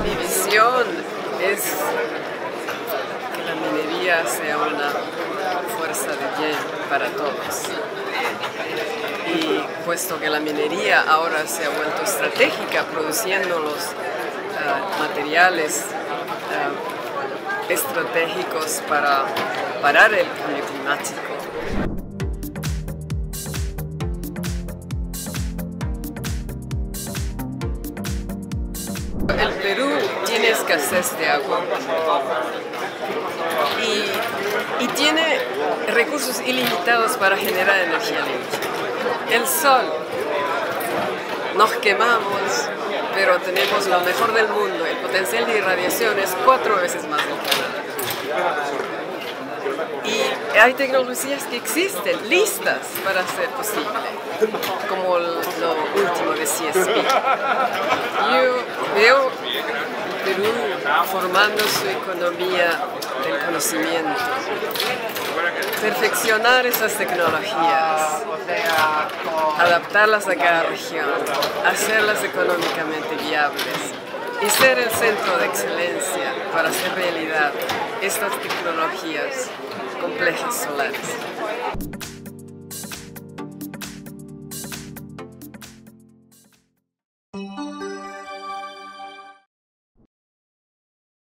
Mi visión es que la minería sea una fuerza de bien para todos. Y puesto que la minería ahora se ha vuelto estratégica, produciendo los materiales estratégicos para parar el cambio climático. El Perú tiene escasez de agua y tiene recursos ilimitados para generar energía limpia. El sol, nos quemamos, pero tenemos lo mejor del mundo. El potencial de irradiación es 4 veces más del Canadá. Y hay tecnologías que existen, listas para ser posible, como lo último de CSP. Yo veo Perú formando su economía del conocimiento, perfeccionar esas tecnologías, adaptarlas a cada región, hacerlas económicamente viables y ser el centro de excelencia para hacer realidad estas tecnologías complejas solares.